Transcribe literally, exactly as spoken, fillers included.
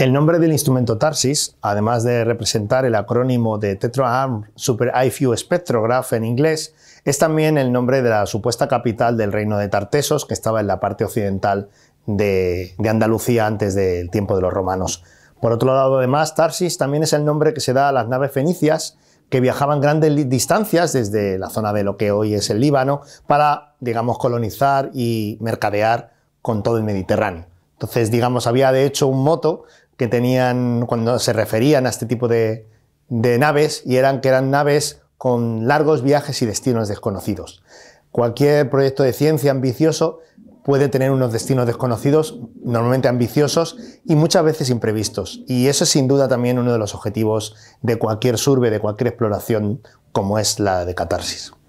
El nombre del instrumento Tartessos, además de representar el acrónimo de Tetra Arm Super I F U Spectrograph en inglés, es también el nombre de la supuesta capital del reino de Tartessos, que estaba en la parte occidental de, de Andalucía antes del tiempo de los romanos. Por otro lado, además, Tartessos también es el nombre que se da a las naves fenicias que viajaban grandes distancias desde la zona de lo que hoy es el Líbano para, digamos, colonizar y mercadear con todo el Mediterráneo. Entonces, digamos, había de hecho un moto que tenían cuando se referían a este tipo de, de naves, y eran que eran naves con largos viajes y destinos desconocidos. Cualquier proyecto de ciencia ambicioso puede tener unos destinos desconocidos, normalmente ambiciosos y muchas veces imprevistos. Y eso es sin duda también uno de los objetivos de cualquier survey, de cualquier exploración como es la de Tartessos.